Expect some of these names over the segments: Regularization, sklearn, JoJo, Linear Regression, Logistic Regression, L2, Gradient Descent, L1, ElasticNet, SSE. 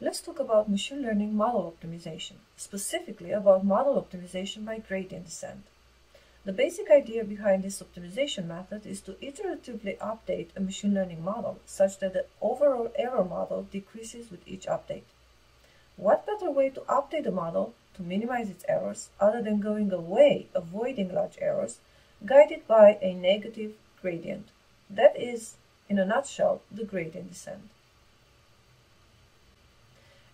Let's talk about machine learning model optimization, specifically about model optimization by gradient descent. The basic idea behind this optimization method is to iteratively update a machine learning model such that the overall error model decreases with each update. What better way to update a model to minimize its errors other than going away, avoiding large errors, guided by a negative gradient? That is, in a nutshell, the gradient descent.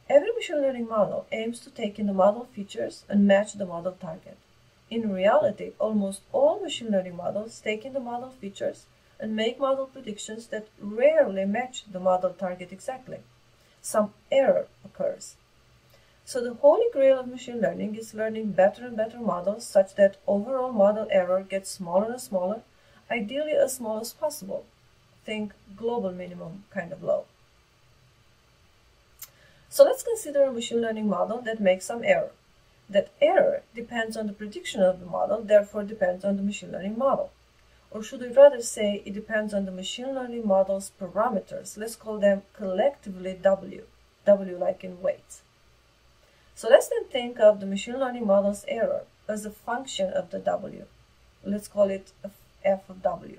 Every machine learning model aims to take in the model features and match the model target. In reality, almost all machine learning models take in the model features and make model predictions that rarely match the model target exactly. Some error occurs. So the holy grail of machine learning is learning better and better models such that overall model error gets smaller and smaller, ideally as small as possible. Think global minimum kind of low. So let's consider a machine learning model that makes some error. That error depends on the prediction of the model, therefore depends on the machine learning model. Or should I rather say it depends on the machine learning model's parameters. Let's call them collectively W, W like in weights. So let's then think of the machine learning model's error as a function of the W. Let's call it F of W.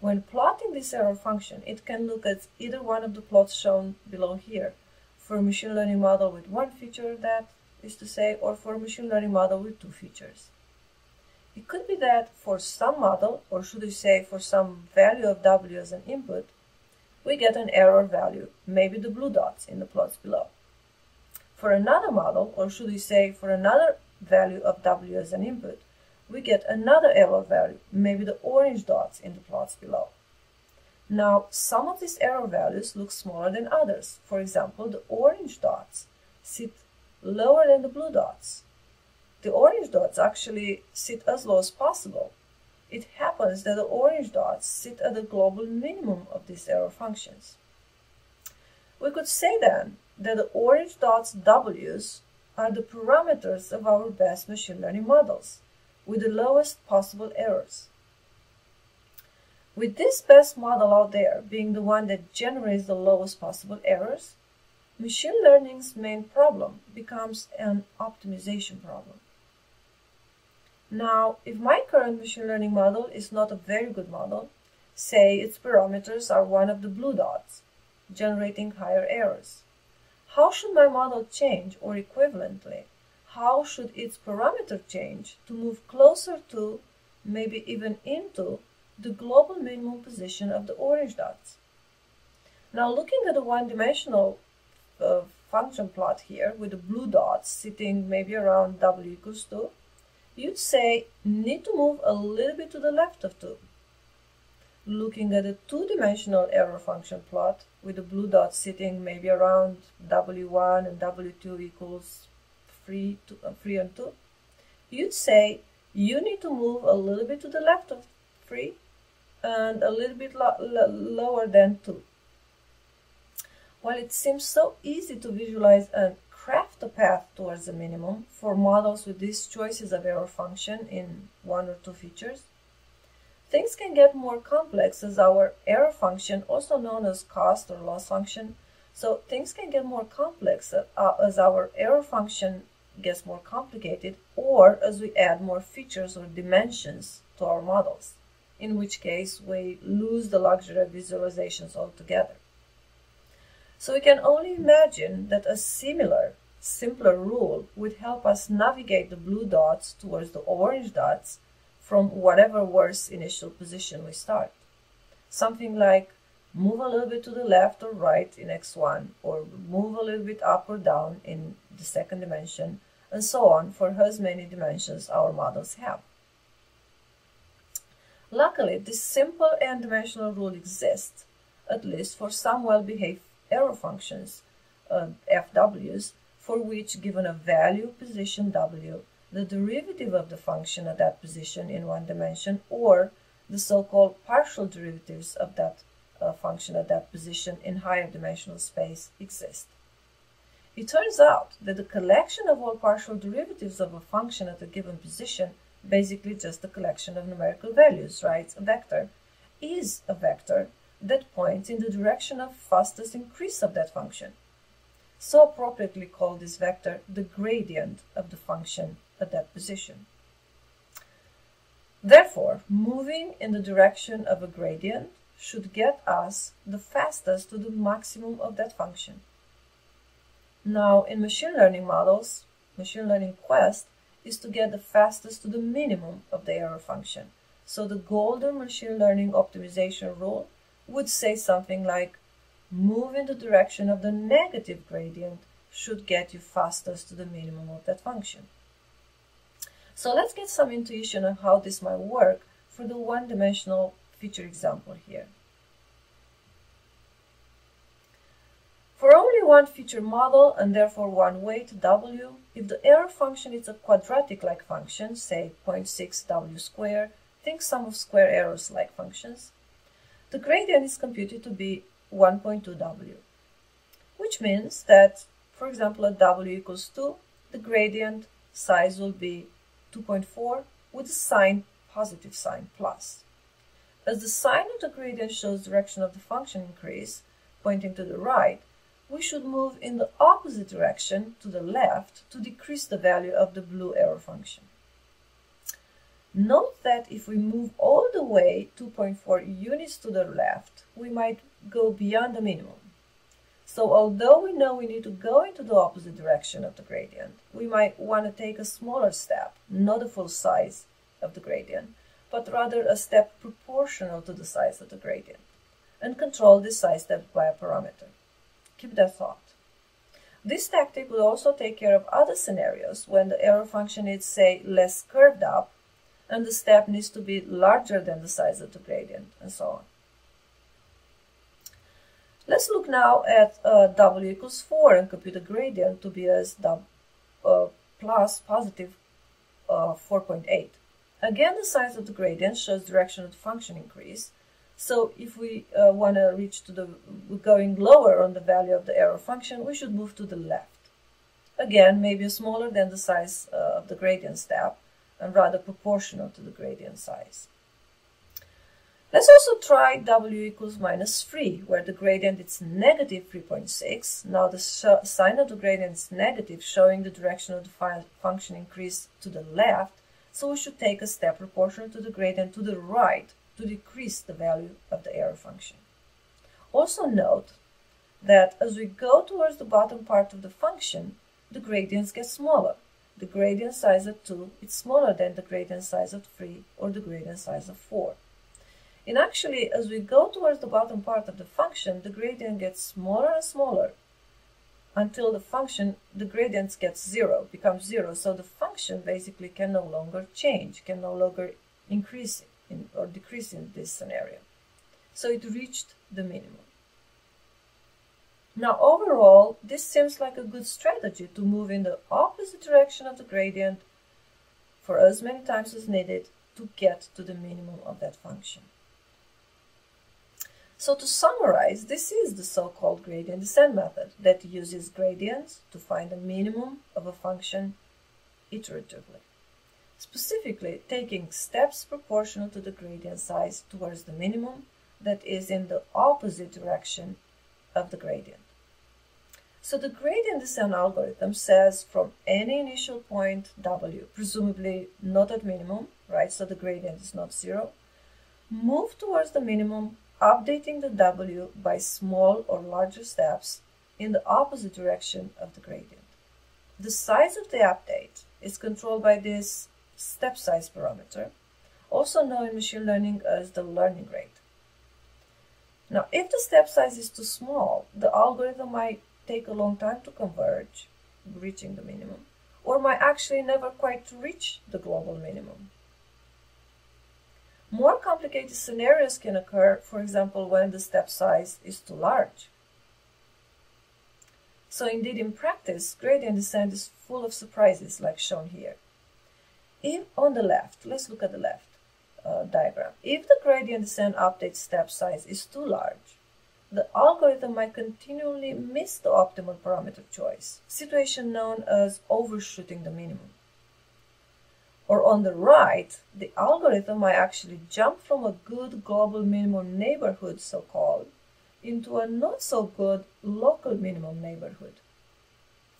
When plotting this error function, it can look at either one of the plots shown below here. For a machine learning model with one feature, that is to say, or for a machine learning model with two features. It could be that for some model, or should we say for some value of W as an input, we get an error value, maybe the blue dots in the plots below. For another model, or should we say for another value of W as an input, we get another error value, maybe the orange dots in the plots below. Now, some of these error values look smaller than others. For example, the orange dots sit lower than the blue dots. The orange dots actually sit as low as possible. It happens that the orange dots sit at the global minimum of these error functions. We could say then that the orange dots W's are the parameters of our best machine learning models with the lowest possible errors. With this best model out there being the one that generates the lowest possible errors, machine learning's main problem becomes an optimization problem. Now, if my current machine learning model is not a very good model, say its parameters are one of the blue dots, generating higher errors, how should my model change, or equivalently, how should its parameter change to move closer to, maybe even into, the global minimum position of the orange dots? Now, looking at the one-dimensional function plot here with the blue dots sitting maybe around W equals 2, you'd say need to move a little bit to the left of 2. Looking at the two-dimensional error function plot with the blue dots sitting maybe around W1 and W2 equals 3 and 2, you'd say you need to move a little bit to the left of 3 and a little bit lower than 2. While it seems so easy to visualize and craft a path towards the minimum for models with these choices of error function in one or two features, things can get more complex as our error function, also known as cost or loss function, so things can get more complex as our error function gets more complicated or as we add more features or dimensions to our models, in which case we lose the luxury of visualizations altogether. So we can only imagine that a similar, simpler rule would help us navigate the blue dots towards the orange dots from whatever worse initial position we start. Something like move a little bit to the left or right in X1, or move a little bit up or down in the second dimension, and so on for as many dimensions our models have. Luckily, this simple n-dimensional rule exists, at least for some well-behaved error functions, FWs, for which, given a value position W, the derivative of the function at that position in one dimension, or the so-called partial derivatives of that function at that position in higher dimensional space exist. It turns out that the collection of all partial derivatives of a function at a given position, basically just a collection of numerical values, right? A vector is a vector that points in the direction of fastest increase of that function. so appropriately call this vector the gradient of the function at that position. Therefore, moving in the direction of a gradient should get us the fastest to the maximum of that function. Now, in machine learning models, machine learning quest is to get the fastest to the minimum of the error function. So the golden machine learning optimization rule would say something like, move in the direction of the negative gradient should get you fastest to the minimum of that function. So let's get some intuition on how this might work for the one-dimensional feature example here. For only one feature model, and therefore one weight, w, if the error function is a quadratic-like function, say 0.6w squared, think sum of square errors like functions, the gradient is computed to be 1.2w, which means that, for example, at w equals 2, the gradient size will be 2.4 with the sign, positive sign, plus. As the sign of the gradient shows direction of the function increase, pointing to the right, we should move in the opposite direction, to the left, to decrease the value of the blue error function. Note that if we move all the way 2.4 units to the left, we might go beyond the minimum. So although we know we need to go into the opposite direction of the gradient, we might want to take a smaller step, not the full size of the gradient, but rather a step proportional to the size of the gradient, and control this size step by a parameter. Keep that thought. This tactic will also take care of other scenarios when the error function is, say, less curved up, and the step needs to be larger than the size of the gradient, and so on. Let's look now at w equals 4 and compute a gradient to be as plus positive 4.8. Again, the size of the gradient shows direction of the function increase. So if we want to reach to the going lower on the value of the error function, we should move to the left. Again, maybe smaller than the size of the gradient step, and rather proportional to the gradient size. Let's also try w equals minus 3, where the gradient is negative 3.6. Now the sign of the gradient is negative, showing the direction of the function increase to the left, so we should take a step proportional to the gradient to the right to decrease the value of the error function. Also note that as we go towards the bottom part of the function, the gradients get smaller. The gradient size of 2 is smaller than the gradient size of 3 or the gradient size of 4. And actually, as we go towards the bottom part of the function, the gradient gets smaller and smaller until the gradient gets 0, becomes 0. So the function basically can no longer change, can no longer increase or decrease in this scenario. So it reached the minimum. Now, overall, this seems like a good strategy to move in the opposite direction of the gradient for as many times as needed to get to the minimum of that function. So to summarize, this is the so-called gradient descent method that uses gradients to find the minimum of a function iteratively, specifically taking steps proportional to the gradient size towards the minimum that is in the opposite direction of the gradient. So the gradient descent algorithm says from any initial point w, presumably not at minimum, right? So the gradient is not 0, move towards the minimum, updating the w by small or larger steps in the opposite direction of the gradient. The size of the update is controlled by this step size parameter, also known in machine learning as the learning rate. Now, if the step size is too small, the algorithm might take a long time to converge, reaching the minimum, or might actually never quite reach the global minimum. More complicated scenarios can occur, for example, when the step size is too large. So indeed, in practice, gradient descent is full of surprises, like shown here. If on the left, let's look at the left diagram. If the gradient descent update step size is too large, the algorithm might continually miss the optimal parameter choice, situation known as overshooting the minimum. Or on the right, the algorithm might actually jump from a good global minimum neighborhood, so-called, into a not-so-good local minimum neighborhood,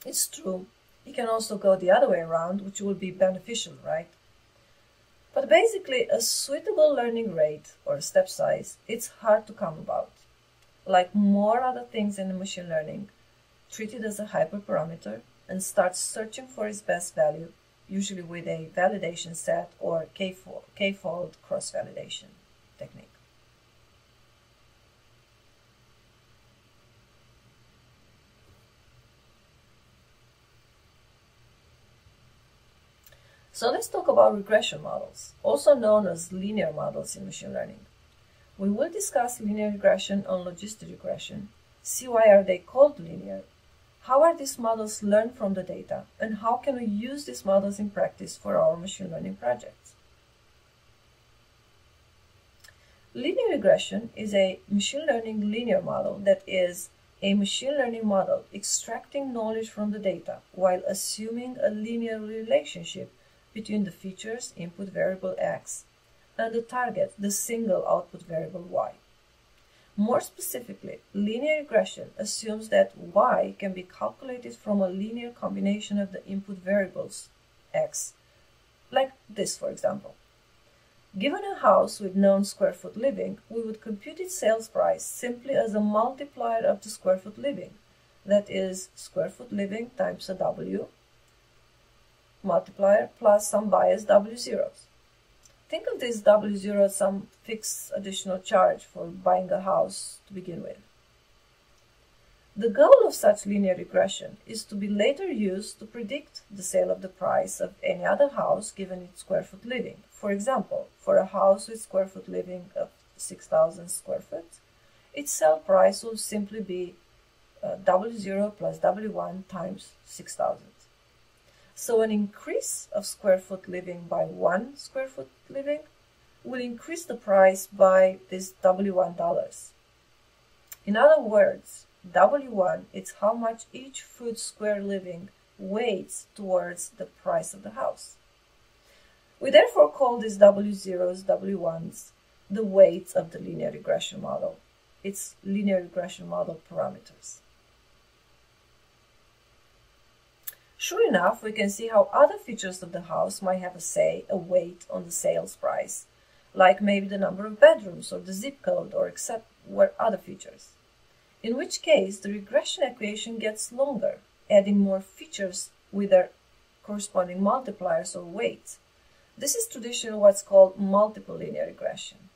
It's true. You can also go the other way around, which would be beneficial, right? But basically, a suitable learning rate or step size, it's hard to come about. Like more other things in machine learning, treat it as a hyperparameter and start searching for its best value, usually with a validation set or k-fold cross-validation technique. So let's talk about regression models, also known as linear models in machine learning. We will discuss linear regression and logistic regression, see why are they called linear, how are these models learned from the data, and how can we use these models in practice for our machine learning projects. Linear regression is a machine learning linear model that is a machine learning model extracting knowledge from the data while assuming a linear relationship between the features input variable x and the target, the single output variable y. More specifically, linear regression assumes that y can be calculated from a linear combination of the input variables x, like this for example. Given a house with known square foot living, we would compute its sales price simply as a multiplier of the square foot living, that is, square foot living times a w multiplier plus some biased W0s. Think of this W0 as some fixed additional charge for buying a house to begin with. The goal of such linear regression is to be later used to predict the sale of the price of any other house given its square foot living. For example, for a house with square foot living of 6,000 square foot, its sale price will simply be W0 plus W1 times 6,000. So an increase of square foot living by 1 square foot living will increase the price by this W1. In other words, W1 is how much each foot square living weighs towards the price of the house. We therefore call these W0s, W1s the weights of the linear regression model, its linear regression model parameters. Sure enough, we can see how other features of the house might have a say, a weight on the sales price, like maybe the number of bedrooms or the zip code or except were other features. In which case, the regression equation gets longer, adding more features with their corresponding multipliers or weights. This is traditionally what's called multiple linear regression.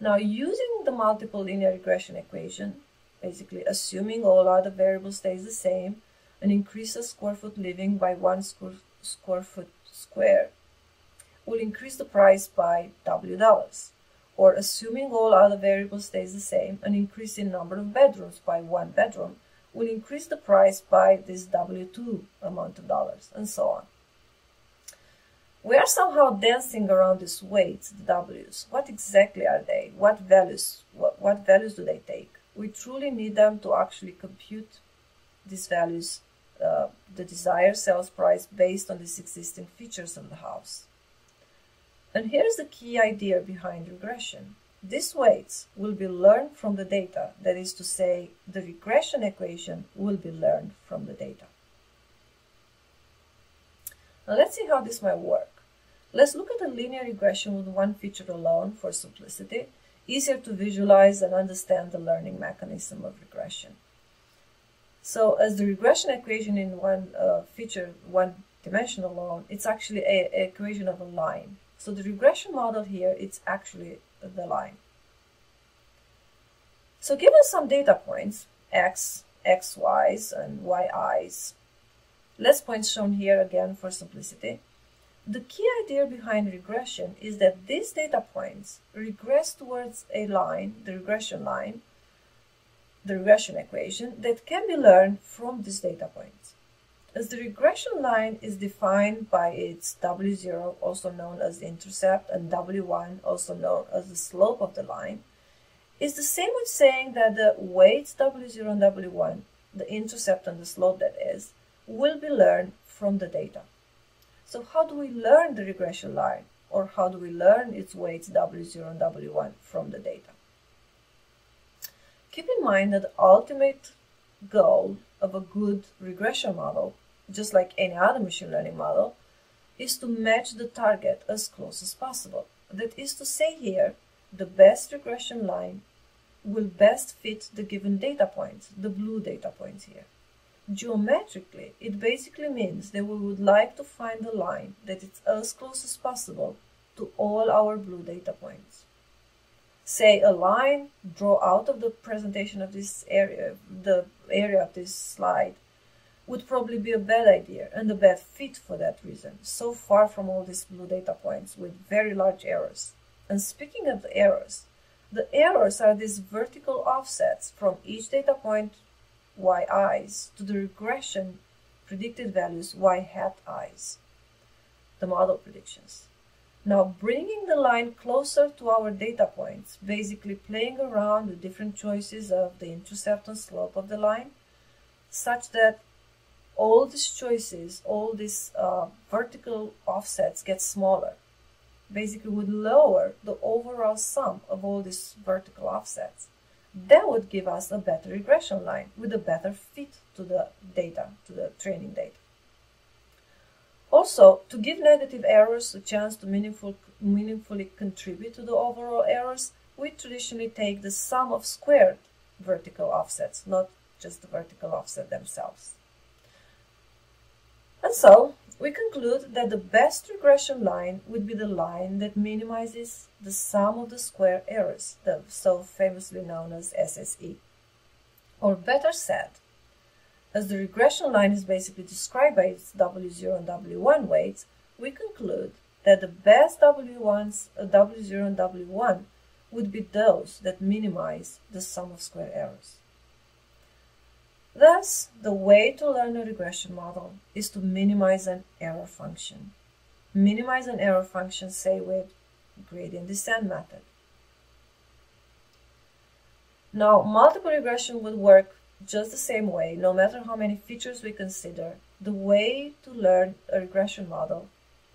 Now, using the multiple linear regression equation, basically assuming all other variables stays the same, and increases square foot living by 1 square foot square will increase the price by W$, or assuming all other variables stays the same, an increase in number of bedrooms by 1 bedroom will increase the price by this W2 amount of dollars, and so on. We are somehow dancing around these weights, the W's. What exactly are they? What values do they take? We truly need them to actually compute these values, the desired sales price based on these existing features of the house. And here's the key idea behind regression. These weights will be learned from the data, that is to say, the regression equation will be learned from the data. Now let's see how this might work. Let's look at a linear regression with one feature alone for simplicity, easier to visualize and understand the learning mechanism of regression. So as the regression equation in one feature, one dimension alone, it's actually an equation of a line. So the regression model here, it's actually the line. So given some data points, x, xy's, and yi's, less points shown here again for simplicity, the key idea behind regression is that these data points regress towards a line, the regression line, the regression equation that can be learned from these data points. As the regression line is defined by its W0, also known as the intercept, and W1, also known as the slope of the line, is the same as saying that the weights W0 and W1, the intercept and the slope that is, will be learned from the data. So how do we learn the regression line, or how do we learn its weights W0 and W1 from the data? Keep in mind that the ultimate goal of a good regression model, just like any other machine learning model, is to match the target as close as possible. That is to say here, the best regression line will best fit the given data points, the blue data points here. Geometrically, it basically means that we would like to find a line that is as close as possible to all our blue data points. Say a line, draw out of the presentation of this area, the area of this slide, would probably be a bad idea and a bad fit for that reason, so far from all these blue data points with very large errors. And speaking of the errors are these vertical offsets from each data point yi's to the regression predicted values y hat i's, the model predictions. Now, bringing the line closer to our data points, basically playing around with different choices of the intercept and slope of the line, such that all these choices, all these vertical offsets get smaller, basically would lower the overall sum of all these vertical offsets. That would give us a better regression line with a better fit to the data, to the training data. Also, to give negative errors a chance to meaningfully contribute to the overall errors, we traditionally take the sum of squared vertical offsets, not just the vertical offset themselves. And so, we conclude that the best regression line would be the line that minimizes the sum of the square errors, the so famously known as SSE. Or better said, as the regression line is basically described by its W0 and W1 weights, we conclude that the best W0 and W1 would be those that minimize the sum of square errors. Thus, the way to learn a regression model is to minimize an error function. Minimize an error function, say, with gradient descent method. Now, multiple regression would work just the same way, no matter how many features we consider. The way to learn a regression model,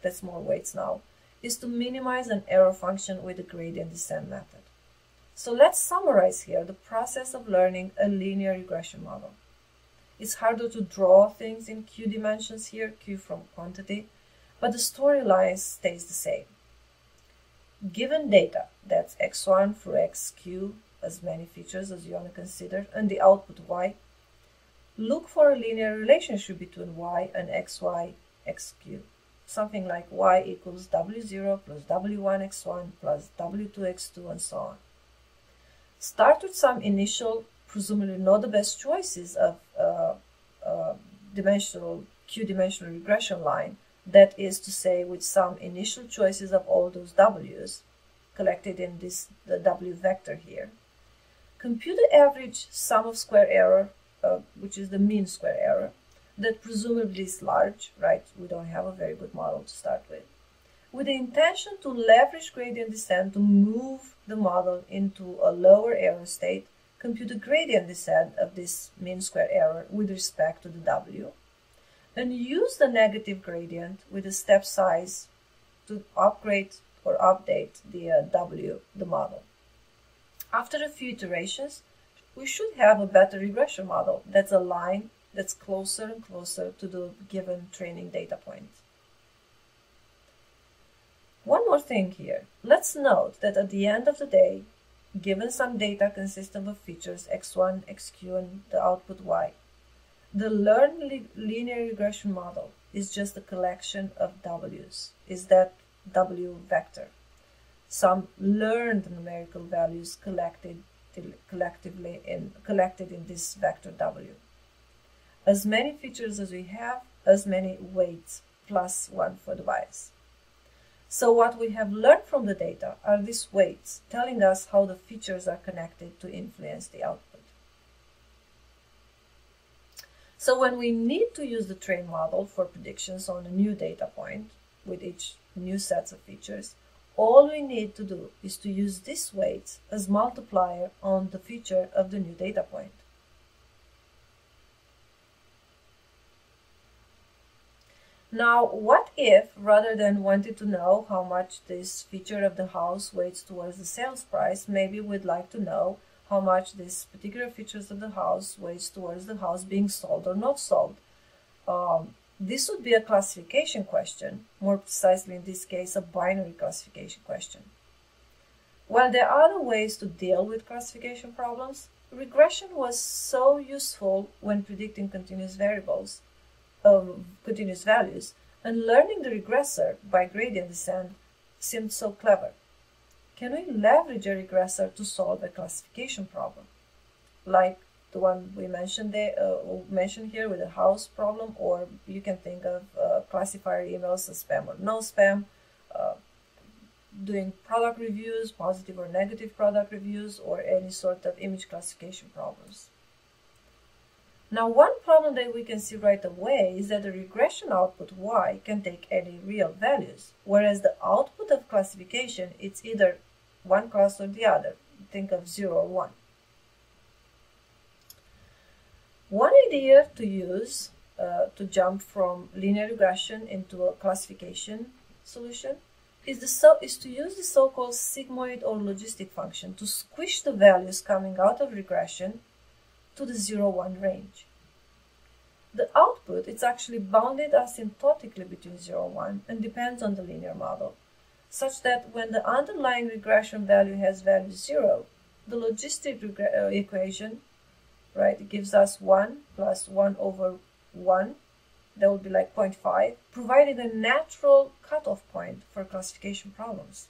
that's more weights now, is to minimize an error function with the gradient descent method. So let's summarize here the process of learning a linear regression model. It's harder to draw things in Q dimensions here, Q from quantity, but the storyline stays the same. Given data, that's x1 through xq, as many features as you want to consider, and the output y, look for a linear relationship between y and xy, xq. Something like y equals w0 plus w1 x1 plus w2 x2 and so on. Start with some initial, presumably not the best choices of Q-dimensional regression line, that is to say with some initial choices of all those w's collected in this the w vector here. Compute the average sum of square error, which is the mean square error, that presumably is large, right? We don't have a very good model to start with the intention to leverage gradient descent to move the model into a lower error state. Compute the gradient descent of this mean square error with respect to the w, and use the negative gradient with the step size to upgrade or update the w, the model. After a few iterations, we should have a better regression model that's a line that's closer and closer to the given training data point. One more thing here. Let's note that at the end of the day, given some data consisting of features x1, xq, and the output y, the learned linear regression model is just a collection of w's, is that w vector, some learned numerical values collected in this vector w. As many features as we have, as many weights, plus one for the bias. So what we have learned from the data are these weights, telling us how the features are connected to influence the output. So when we need to use the trained model for predictions on a new data point, with each new set of features, all we need to do is to use these weights as multiplier on the feature of the new data point. Now, what if, rather than wanting to know how much this feature of the house weighs towards the sales price, maybe we'd like to know how much this particular features of the house weighs towards the house being sold or not sold. This would be a classification question, more precisely in this case a binary classification question. While there are other ways to deal with classification problems, regression was so useful when predicting continuous variables, continuous values, and learning the regressor by gradient descent seemed so clever. Can we leverage a regressor to solve a classification problem, like the one we mentioned there, mentioned here with the house problem, or you can think of classifier emails as spam or no spam, doing product reviews, positive or negative product reviews, or any sort of image classification problems. Now, one problem that we can see right away is that the regression output y can take any real values, whereas the output of classification, it's either one class or the other. Think of 0 or 1. One idea to use to jump from linear regression into a classification solution is to use the so-called sigmoid or logistic function to squish the values coming out of regression to the 0-1 range. The output is actually bounded asymptotically between 0-1 and depends on the linear model, such that when the underlying regression value has value 0, the logistic equation, right, it gives us 1 plus 1 over 1, that would be like 0.5, providing a natural cutoff point for classification problems.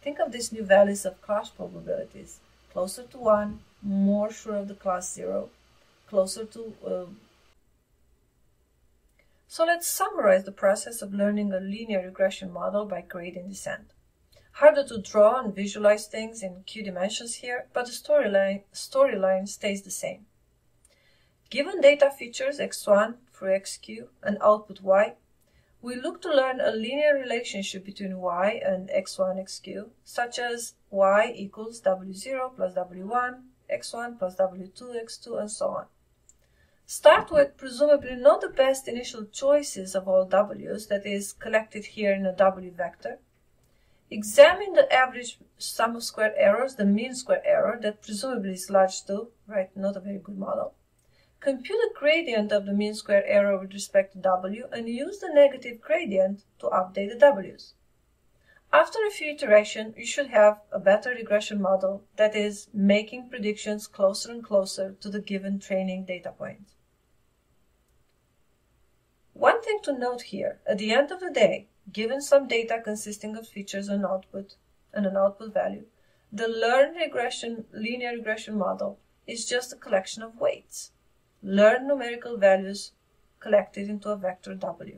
Think of these new values of class probabilities: closer to 1, more sure of the class 0, closer to... So let's summarize the process of learning a linear regression model by gradient descent. Harder to draw and visualize things in q dimensions here, but the storyline stays the same. Given data features x1 through xq and output y, we look to learn a linear relationship between y and x1, xq, such as y equals w0 plus w1, x1 plus w2, x2, and so on. Start with presumably not the best initial choices of all w's, that is, collected here in a w vector. Examine the average sum of square errors, the mean square error, that presumably is large too, right, not a very good model. Compute the gradient of the mean square error with respect to w and use the negative gradient to update the w's. After a few iterations, you should have a better regression model that is making predictions closer and closer to the given training data point. One thing to note here, at the end of the day, given some data consisting of features and output and an output value, the learned linear regression model is just a collection of weights. Learn numerical values collected into a vector w.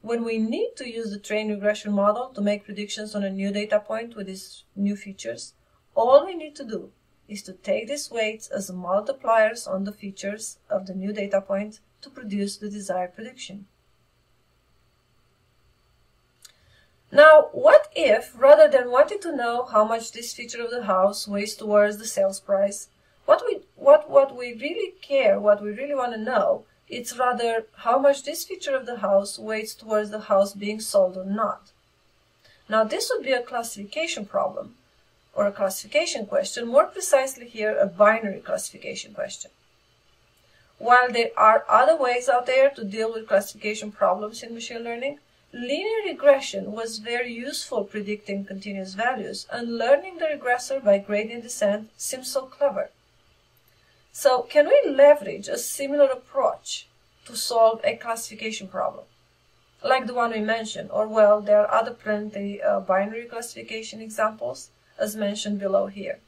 When we need to use the trained regression model to make predictions on a new data point with these new features, all we need to do is to take these weights as multipliers on the features of the new data point to produce the desired prediction. Now, what if, rather than wanting to know how much this feature of the house weighs towards the sales price, what we really want to know, it's rather how much this feature of the house weighs towards the house being sold or not. Now, this would be a classification problem, or a classification question, more precisely here, a binary classification question. While there are other ways out there to deal with classification problems in machine learning, linear regression was very useful predicting continuous values, and learning the regressor by gradient descent seems so clever. So, can we leverage a similar approach to solve a classification problem, like the one we mentioned? Or, well, there are other plenty binary classification examples, as mentioned below here.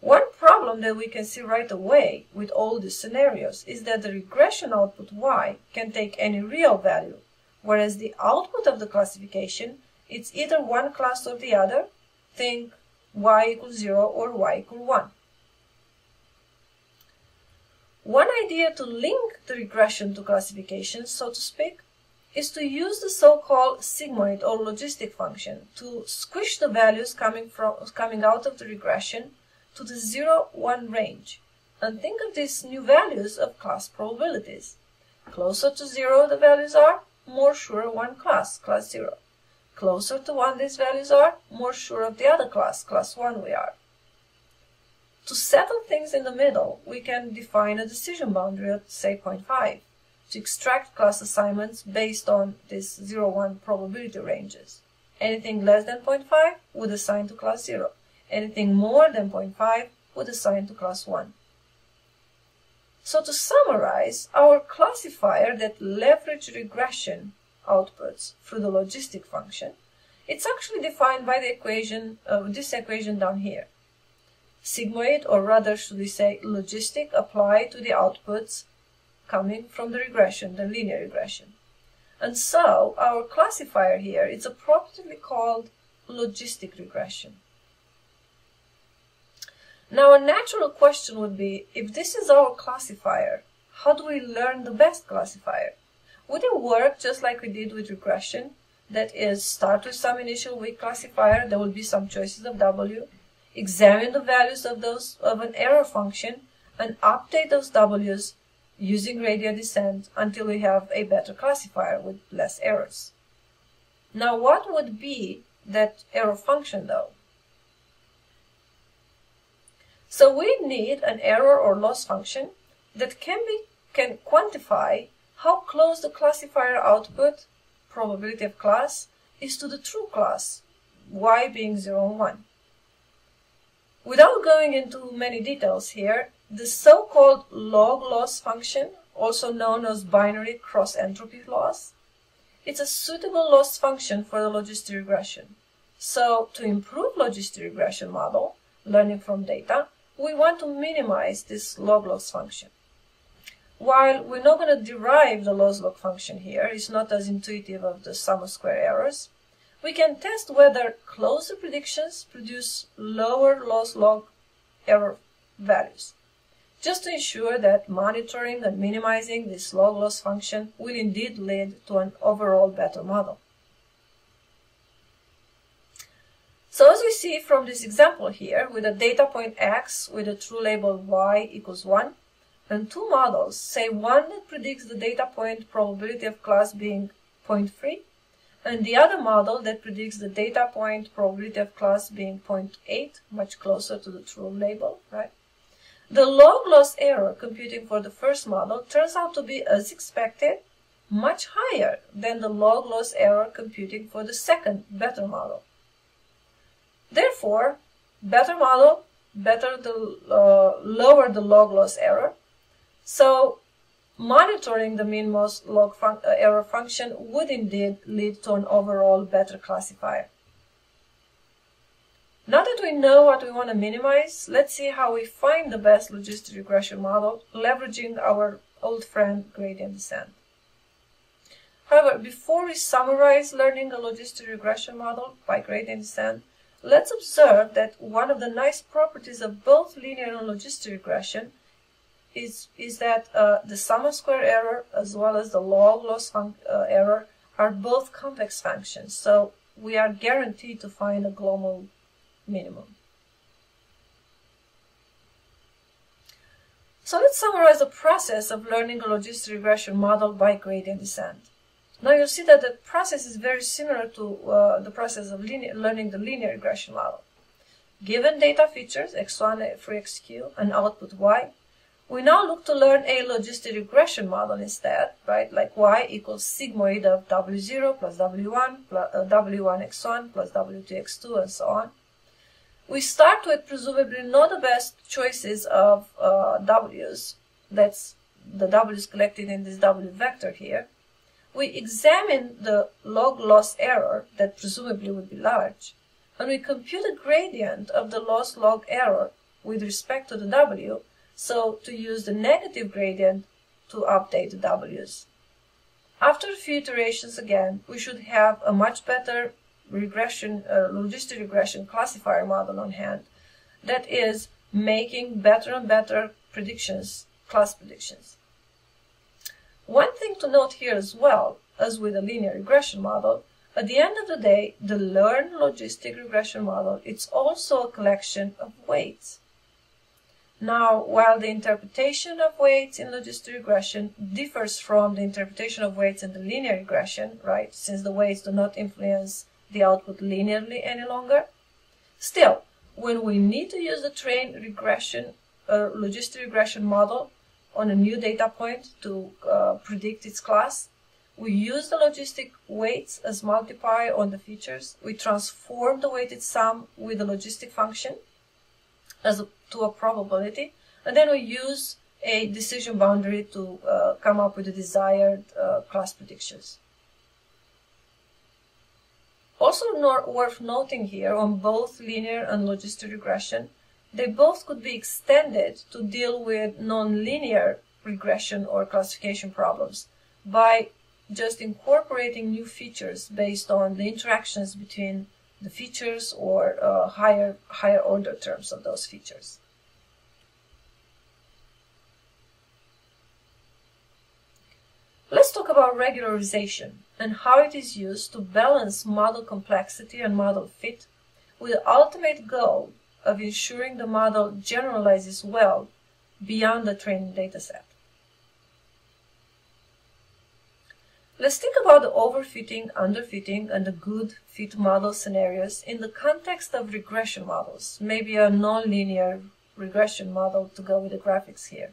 One problem that we can see right away with all these scenarios is that the regression output y can take any real value, whereas the output of the classification, it's either one class or the other. Think y equals 0 or y equals 1. One idea to link the regression to classification, so to speak, is to use the so-called sigmoid or logistic function to squish the values coming out of the regression to the 0-1 range. And think of these new values of class probabilities. Closer to 0 the values are, more sure one class, class 0. Closer to 1 these values are, more sure of the other class, class 1 we are. To settle things in the middle, we can define a decision boundary at, say, 0.5, to extract class assignments based on these 0-1 probability ranges. Anything less than 0.5 would assign to class 0. Anything more than 0.5 would assign to class 1. So to summarize, our classifier that leveraged regression outputs through the logistic function, it's actually defined by the equation, this equation down here. Sigmoid, or rather should we say logistic, applied to the outputs coming from the regression, the linear regression. And so our classifier here is appropriately called logistic regression. Now a natural question would be, if this is our classifier, how do we learn the best classifier? Would it work just like we did with regression? That is, start with some initial weak classifier, there will be some choices of W, examine the values of those of an error function, and update those W's using gradient descent until we have a better classifier with less errors. Now what would be that error function though? So we need an error or loss function that can quantify how close the classifier output, probability of class, is to the true class, y being 0 and 1. Without going into many details here, the so-called log loss function, also known as binary cross-entropy loss, it's a suitable loss function for the logistic regression. So to improve logistic regression model, learning from data, we want to minimize this log loss function. While we're not going to derive the loss log function here, it's not as intuitive of the sum of square errors, we can test whether closer predictions produce lower loss log error values, just to ensure that monitoring and minimizing this log loss function will indeed lead to an overall better model. So as we see from this example here, with a data point X with a true label Y equals 1, and two models, say one that predicts the data point probability of class being 0.3, and the other model that predicts the data point probability of class being 0.8, much closer to the true label, right? The log loss error computing for the first model turns out to be, as expected, much higher than the log loss error computing for the second, better model. Therefore, better model, lower the log loss error. So monitoring the min-most log error function would indeed lead to an overall better classifier. Now that we know what we want to minimize, let's see how we find the best logistic regression model leveraging our old friend gradient descent. However, before we summarize learning a logistic regression model by gradient descent, let's observe that one of the nice properties of both linear and logistic regression is that the sum of square error as well as the log loss error are both convex functions, so we are guaranteed to find a global minimum. So let's summarize the process of learning a logistic regression model by gradient descent. Now you'll see that the process is very similar to the process of learning the linear regression model. Given data features x1, x3, xq, and output y, we now look to learn a logistic regression model instead, right? Like y equals sigmoid of w0 plus w1, w1x1 plus w2x2, and so on. We start with presumably not the best choices of w's, that's the w's collected in this w vector here. We examine the log loss error that presumably would be large, and we compute a gradient of the loss log error with respect to the W, so to use the negative gradient to update the W's. After a few iterations again, we should have a much better regression, logistic regression classifier model on hand that is making better and better predictions, class predictions. One thing to note here as well, as with a linear regression model, at the end of the day, the learned logistic regression model, it's also a collection of weights. Now, while the interpretation of weights in logistic regression differs from the interpretation of weights in the linear regression, right, since the weights do not influence the output linearly any longer, still, when we need to use the train regression, logistic regression model on a new data point to predict its class, we use the logistic weights as multiplier on the features. We transform the weighted sum with the logistic function to a probability, and then we use a decision boundary to come up with the desired class predictions. Also worth noting here, on both linear and logistic regression, they both could be extended to deal with nonlinear regression or classification problems by just incorporating new features based on the interactions between the features or higher order terms of those features. Let's talk about regularization and how it is used to balance model complexity and model fit with the ultimate goal of ensuring the model generalizes well beyond the training dataset. Let's think about the overfitting, underfitting, and the good fit model scenarios in the context of regression models, maybe a nonlinear regression model to go with the graphics here.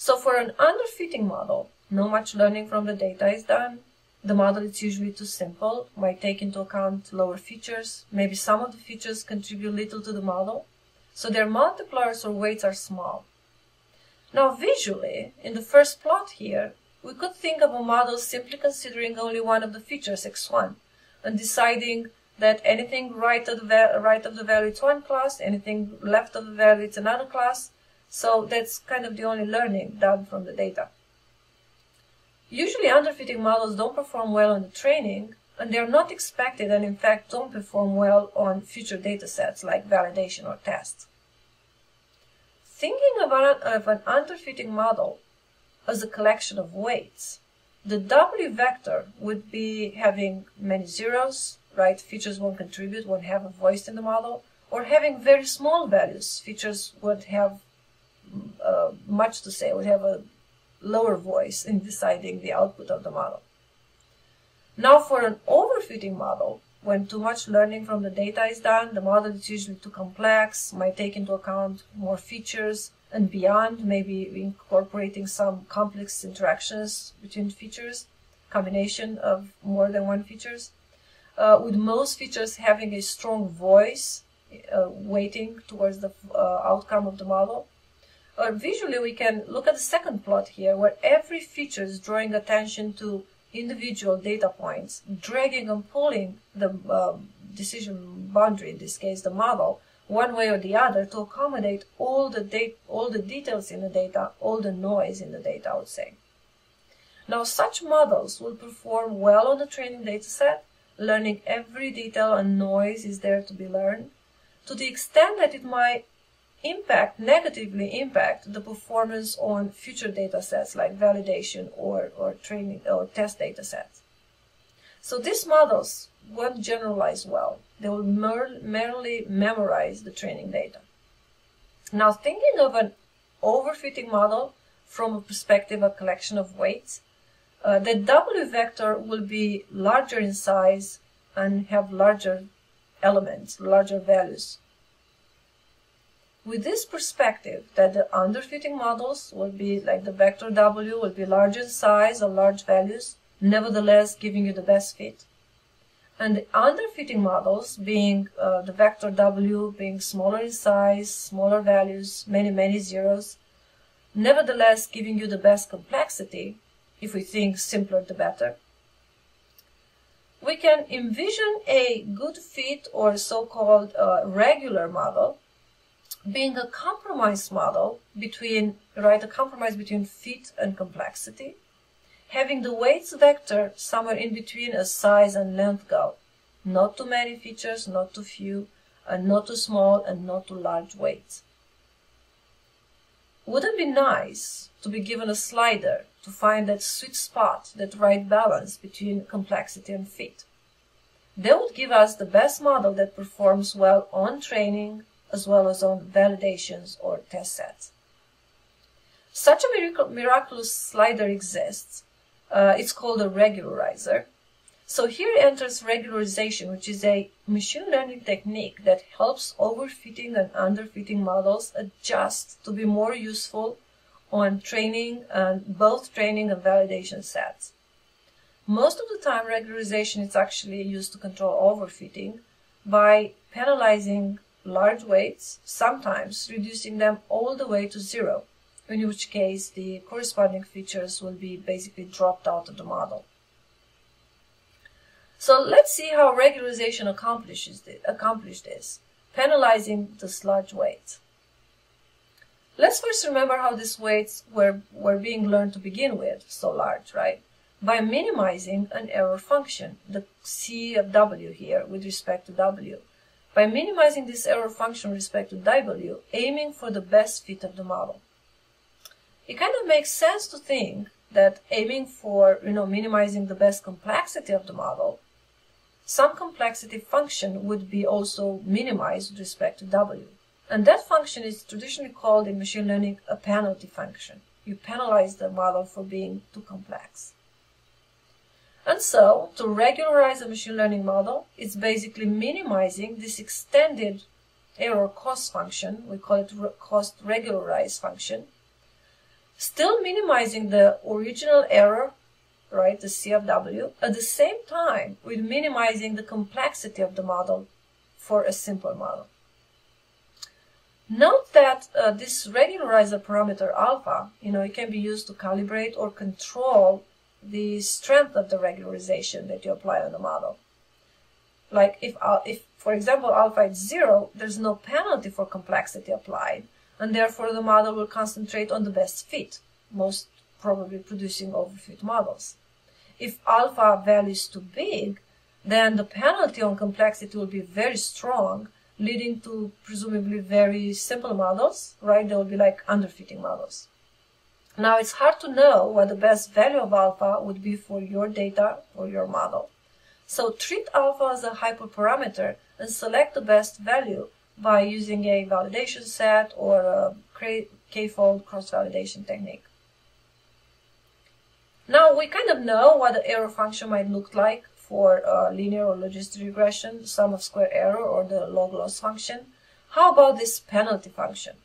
So for an underfitting model, not much learning from the data is done. The model is usually too simple, might take into account lower features. Maybe some of the features contribute little to the model, so their multipliers or weights are small. Now visually, in the first plot here, we could think of a model simply considering only one of the features, x1, and deciding that anything right of the value it's one class, anything left of the value it's another class. So that's kind of the only learning done from the data. Usually underfitting models don't perform well on the training, and they're not expected and in fact don't perform well on future datasets like validation or tests. Thinking of an underfitting model as a collection of weights, the W vector would be having many zeros, right? Features won't contribute, won't have a voice in the model, or having very small values, features would have much to say, would have a lower voice in deciding the output of the model. Now for an overfitting model, when too much learning from the data is done, the model is usually too complex, might take into account more features and beyond, maybe incorporating some complex interactions between features, combination of more than one features, with most features having a strong voice, weighting towards the outcome of the model. Or visually, we can look at the second plot here, where every feature is drawing attention to individual data points, dragging and pulling the decision boundary, in this case the model, one way or the other to accommodate all the details in the data, all the noise in the data, I would say. Now, such models will perform well on the training dataset, learning every detail and noise is there to be learned, to the extent that it might negatively impact the performance on future data sets like validation or training or test data sets. So these models won't generalize well. They will merely memorize the training data. Now thinking of an overfitting model from a perspective of collection of weights, the W vector will be larger in size and have larger elements, larger values. With this perspective, that the underfitting models will be like the vector W, will be large in size or large values, nevertheless giving you the best fit. And the underfitting models, being the vector W being smaller in size, smaller values, many zeros, nevertheless giving you the best complexity. If we think simpler the better, we can envision a good fit or so-called regular model being a compromise model between, right, a compromise between fit and complexity, having the weights vector somewhere in between as size and length go. Not too many features, not too few, and not too small and not too large weights. Would it be nice to be given a slider to find that sweet spot, that right balance between complexity and fit? That would give us the best model that performs well on training, as well as on validations or test sets. Such a miraculous slider exists. It's called a regularizer. So here enters regularization, which is a machine learning technique that helps overfitting and underfitting models adjust to be more useful on training and both training and validation sets. Most of the time, regularization is actually used to control overfitting by penalizing large weights, sometimes reducing them all the way to zero, in which case the corresponding features will be basically dropped out of the model. So let's see how regularization accomplishes this, penalizing this large weight. Let's first remember how these weights were being learned to begin with, so large, right? By minimizing an error function, the C of W here with respect to W. By minimizing this error function with respect to W, aiming for the best fit of the model. It kind of makes sense to think that aiming for, minimizing the best complexity of the model, some complexity function would be also minimized with respect to W. And that function is traditionally called in machine learning a penalty function. You penalize the model for being too complex. And so, to regularize a machine learning model, it's basically minimizing this extended error cost function, we call it cost regularize function, still minimizing the original error, right, the C of W, at the same time with minimizing the complexity of the model for a simple model. Note that this regularizer parameter alpha, it can be used to calibrate or control the strength of the regularization that you apply on the model. Like if for example, alpha is zero, there's no penalty for complexity applied, and therefore the model will concentrate on the best fit, most probably producing overfit models. If alpha value is too big, then the penalty on complexity will be very strong, leading to presumably very simple models, right? They will be like underfitting models. Now, it's hard to know what the best value of alpha would be for your data or your model. So treat alpha as a hyperparameter and select the best value by using a validation set or a k-fold cross-validation technique. Now, we kind of know what the error function might look like for linear or logistic regression, sum of square error, or the log loss function. How about this penalty function?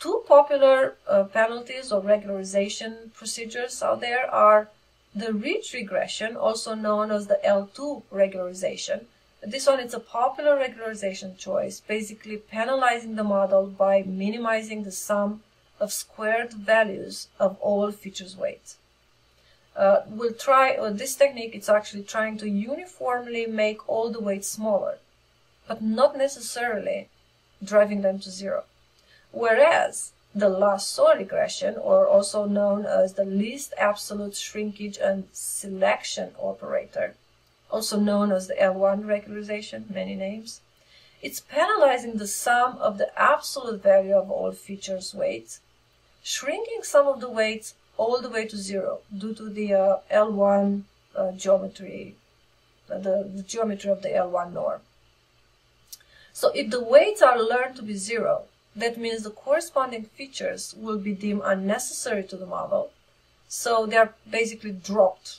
Two popular penalties or regularization procedures out there are the ridge regression, also known as the L2 regularization. This one is a popular regularization choice, basically penalizing the model by minimizing the sum of squared values of all features weights. This technique is actually trying to uniformly make all the weights smaller, but not necessarily driving them to zero. Whereas the Lasso regression, or also known as the least absolute shrinkage and selection operator, also known as the L1 regularization, many names, it's penalizing the sum of the absolute value of all features weights, shrinking some of the weights all the way to zero due to the L1 geometry, the geometry of the L1 norm. So if the weights are learned to be zero, that means the corresponding features will be deemed unnecessary to the model, so they are basically dropped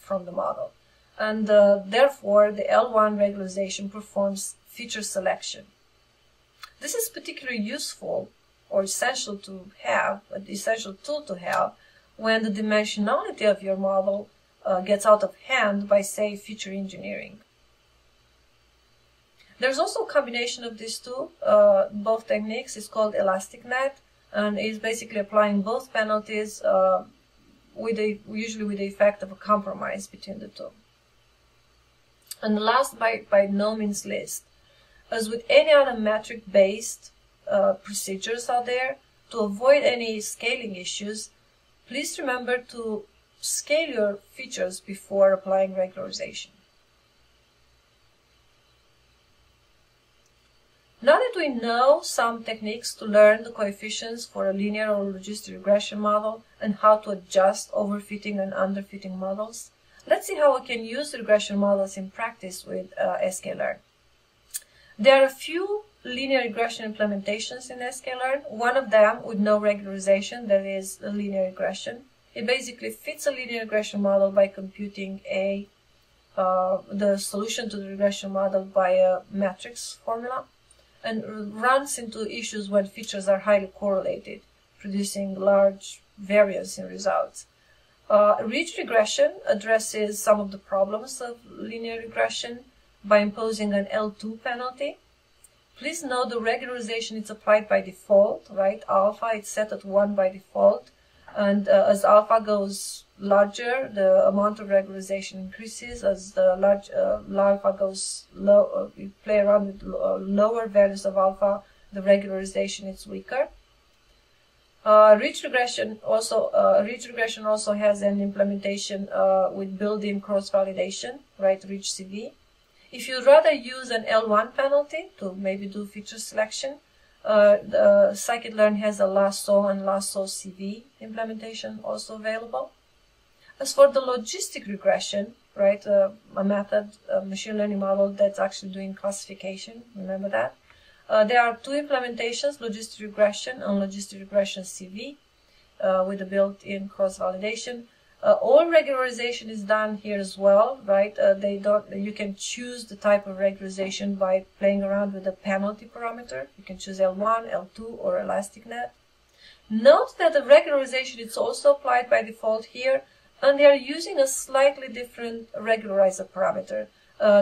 from the model. And therefore, the L1 regularization performs feature selection. This is particularly useful or essential to have, an essential tool to have, when the dimensionality of your model gets out of hand by, say, feature engineering. There's also a combination of these two, both techniques. It's called ElasticNet, and it's basically applying both penalties, usually with the effect of a compromise between the two. And last, by no means least, as with any other metric-based procedures out there, to avoid any scaling issues, please remember to scale your features before applying regularization. Now that we know some techniques to learn the coefficients for a linear or logistic regression model and how to adjust overfitting and underfitting models, let's see how we can use regression models in practice with sklearn. There are a few linear regression implementations in sklearn. One of them with no regularization, that is linear regression. It basically fits a linear regression model by computing a the solution to the regression model by a matrix formula, and runs into issues when features are highly correlated, producing large variance in results. Ridge regression addresses some of the problems of linear regression by imposing an L2 penalty. Please note the regularization is applied by default, right? Alpha is set at 1 by default, and as alpha goes larger, the amount of regularization increases. As the large alpha goes low, we play around with lower values of alpha, the regularization is weaker. Ridge regression also has an implementation with built-in cross-validation, right? Ridge CV. If you'd rather use an L1 penalty to maybe do feature selection, scikit-learn has a lasso and lasso CV implementation also available. As for the logistic regression, right, a method, a machine learning model that's actually doing classification, remember that. There are two implementations, logistic regression and logistic regression CV with a built-in cross-validation. All regularization is done here as well, right? You can choose the type of regularization by playing around with the penalty parameter. You can choose L1, L2, or ElasticNet. Note that the regularization is also applied by default here, and they are using a slightly different regularizer parameter.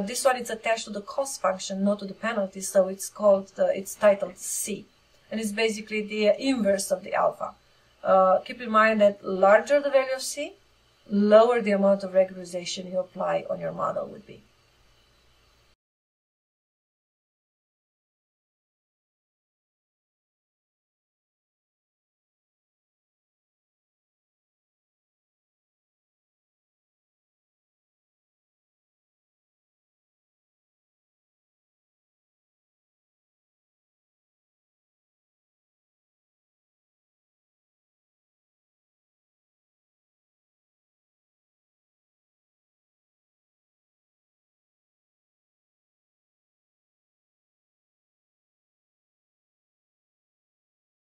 This one is attached to the cost function, not to the penalty, so it's called, it's titled C, and it's basically the inverse of the alpha. Keep in mind that larger the value of C, lower the amount of regularization you apply on your model would be.